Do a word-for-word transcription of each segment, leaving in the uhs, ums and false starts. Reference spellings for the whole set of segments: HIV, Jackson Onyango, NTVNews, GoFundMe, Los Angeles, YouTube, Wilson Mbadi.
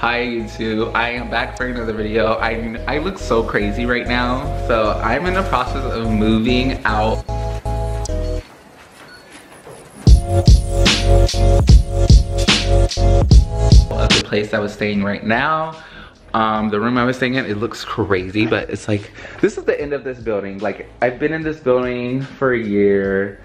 Hi YouTube, I am back for another video. I, I look so crazy right now, so I'm in the process of moving out. Of the place I was staying right now. Um, the room I was staying in, it looks crazy, but it's like, this is the end of this building. Like, I've been in this building for a year.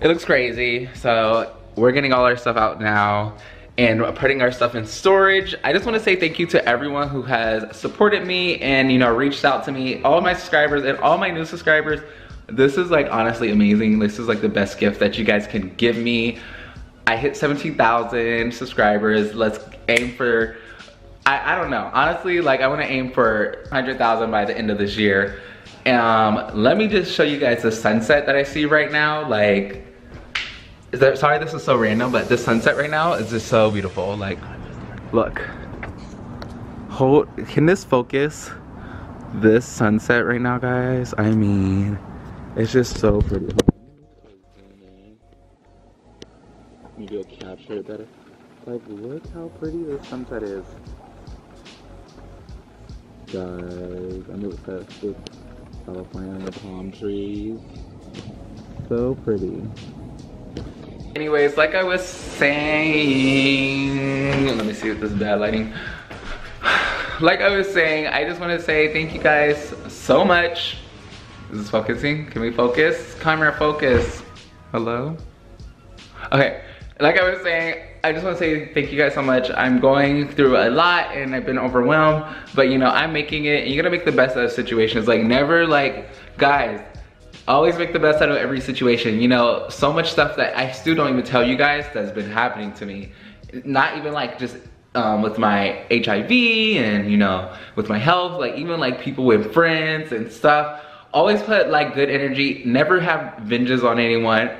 It looks crazy, so we're getting all our stuff out now. And putting our stuff in storage. I just want to say thank you to everyone who has supported me and, you know, reached out to me. All my subscribers and all my new subscribers. This is like honestly amazing. This is like the best gift that you guys can give me. I hit seventeen thousand subscribers. Let's aim for, I, I don't know. Honestly, like I want to aim for one hundred thousand by the end of this year. Um, let me just show you guys the sunset that I see right now. Like. Is there, sorry this is so random, but the sunset right now is just so beautiful. Like, look. Hold, can this focus? This sunset right now, guys, I mean, it's just so pretty. Maybe I'll capture it better. Like, look how pretty this sunset is. Guys, I'm obsessed with California and the palm trees. So pretty. Anyways, like I was saying, let me see if this is bad lighting. Like I was saying, I just want to say thank you guys so much. Is this focusing? Can we focus? Camera focus. Hello? Okay, like I was saying, I just want to say thank you guys so much. I'm going through a lot and I've been overwhelmed, but you know, I'm making it and you're gonna make the best out of situations. Like never like, guys, always make the best out of every situation. You know, so much stuff that I still don't even tell you guys that's been happening to me. Not even like just um, with my H I V and, you know, with my health, like even like people with friends and stuff. Always put like good energy, never have vengeance on anyone.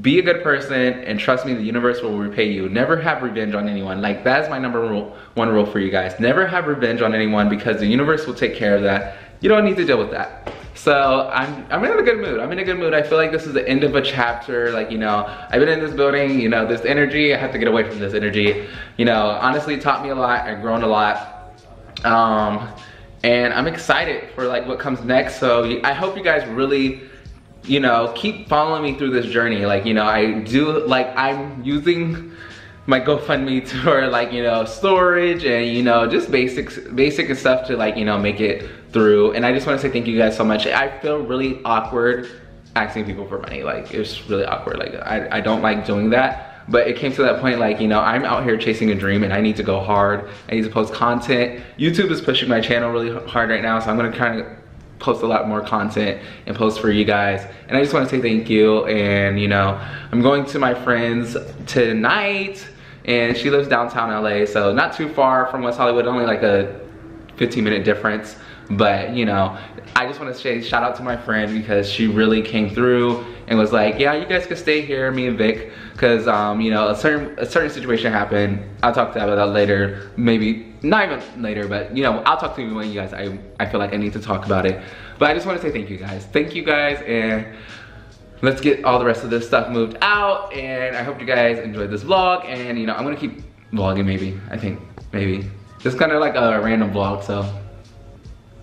Be a good person and trust me, the universe will repay you. Never have revenge on anyone. Like that's my number rule, one rule for you guys. Never have revenge on anyone because the universe will take care of that. You don't need to deal with that. So I'm, I'm in a good mood, I'm in a good mood. I feel like this is the end of a chapter, like, you know, I've been in this building, you know, this energy, I have to get away from this energy. You know, honestly, it taught me a lot, I've grown a lot. Um, and I'm excited for like what comes next. So I hope you guys really, you know, keep following me through this journey. Like, you know, I do, like I'm using my GoFundMe for like, you know, storage and, you know, just basics, basic stuff to like, you know, make it through. And I just want to say thank you guys so much. I feel really awkward asking people for money. Like it's really awkward. Like I, I don't like doing that. But it came to that point like, you know, I'm out here chasing a dream and I need to go hard. I need to post content. YouTube is pushing my channel really hard right now. So I'm going to kind of post a lot more content and post for you guys. And I just want to say thank you. And, you know, I'm going to my friends tonight and she lives downtown L A. So not too far from West Hollywood, only like a fifteen minute difference. But, you know, I just want to say shout out to my friend because she really came through and was like, yeah, you guys can stay here, me and Vic, because, um, you know, a certain a certain situation happened. I'll talk to you about that later, maybe not even later, but, you know, I'll talk to you when you guys, I, I feel like I need to talk about it. But I just want to say thank you guys. Thank you guys, and let's get all the rest of this stuff moved out, and I hope you guys enjoyed this vlog, and, you know, I'm going to keep vlogging maybe, I think, maybe. It's kind of like a random vlog, so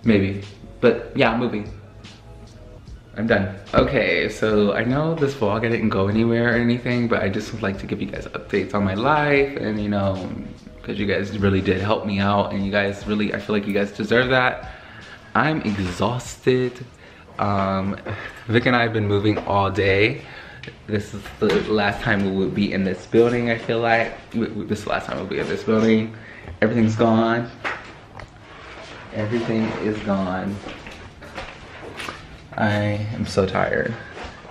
maybe. But yeah, I'm moving. I'm done. Okay, so I know this vlog, I didn't go anywhere or anything, but I just would like to give you guys updates on my life and, you know, because you guys really did help me out and you guys really, I feel like you guys deserve that. I'm exhausted. Um, Vic and I have been moving all day. This is the last time we would be in this building, I feel like. This is the last time we'll be in this building. Everything's gone. Everything is gone. I am so tired.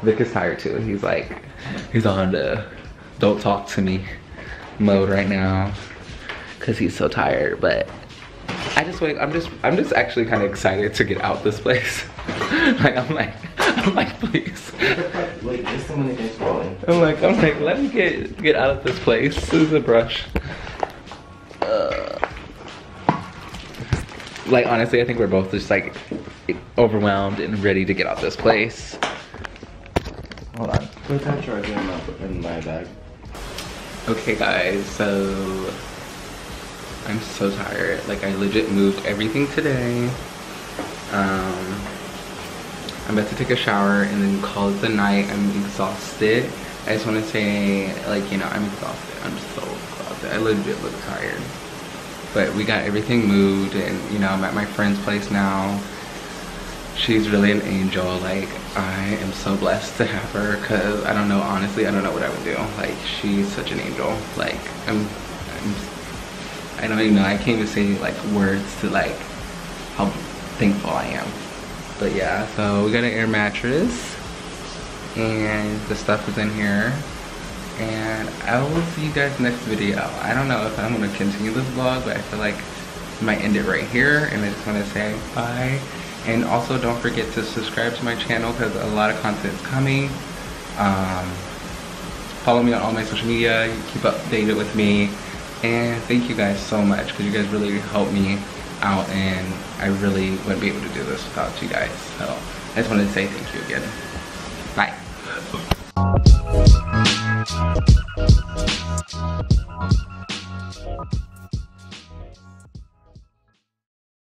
Vic is tired too. He's like, he's on the don't talk to me mode right now because he's so tired. But I just wait. I'm just, I'm just actually kind of excited to get out this place. Like I'm like, I'm like, please. Wait, there's so many things rolling. I'm like, I'm like, let me get get out of this place. This is a brush. Like, honestly, I think we're both just, like, overwhelmed and ready to get out this place. Hold on. Put that charger in my bag. Okay, guys, so I'm so tired. Like, I legit moved everything today. Um, I'm about to take a shower and then call it the night. I'm exhausted. I just want to say, like, you know, I'm exhausted. I'm so exhausted. I legit look tired. But we got everything moved and, you know, I'm at my friend's place now. She's really an angel. Like, I am so blessed to have her because I don't know, honestly, I don't know what I would do. Like, she's such an angel. Like, I'm, I'm I don't even know. I can't even say, like, words to, like, how thankful I am. But yeah, so we got an air mattress and the stuff is in here, and I will see you guys next video. I don't know if I'm going to continue this vlog, but I feel like I might end it right here, and I just want to say bye. And also don't forget to subscribe to my channel because a lot of content is coming. Um, follow me on all my social media, you keep updated with me, and thank you guys so much because you guys really helped me out, and I really wouldn't be able to do this without you guys. So I just wanted to say thank you again. Bye.